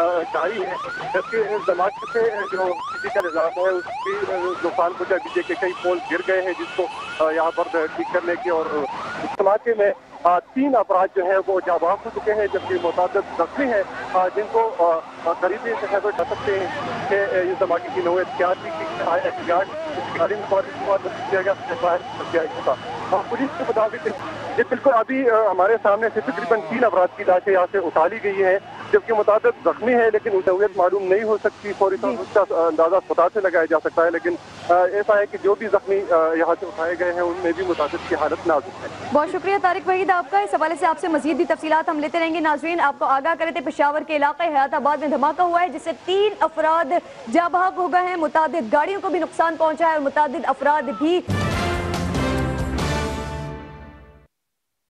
जारी है, जबकि जमात से जो बिजली का निजाम है उसकी नुकसान पहुंचा। बिजली के कई पोल गिर गए हैं जिसको यहाँ पर ठीक करने की, और इस धमाके में 3 अपराध जो है वो जाबाज हो चुके हैं, जबकि मुताबिक जख्मी हैं जिनको करीबी से खबर कर सकते हैं कि इस धमाके की नौत क्या थी, पुलिस के मुताबिक ये बिल्कुल अभी हमारे सामने से तकरीबन 3 अफराद की लाशें यहाँ से उतारी गई हैं, जबकि मुताबिक जख्मी है लेकिन नौत मालूम नहीं हो सकती। फौरी तौर पर उसका अंदाजा अस्पताल से लगाया जा सकता है, लेकिन ऐसा है कि जो भी जख्मी यहाँ से उठाए गए हैं उनमें भी मुताबिक की हालत नाजुक है। बहुत शुक्रिया तारिक वहीद आपका, इस हवाले से आपसे मजीद भी तफसीलात हम लेते रहेंगे। नाजरीन आपको आगाह करे थे, पेशावर के इलाके हयाताबाद में धमाका हुआ है जिससे 3 अफराद जाबाग हो गए हैं, मुतादिद गाड़ियों को भी नुकसान पहुंचा है और मुतादिद अफराद भी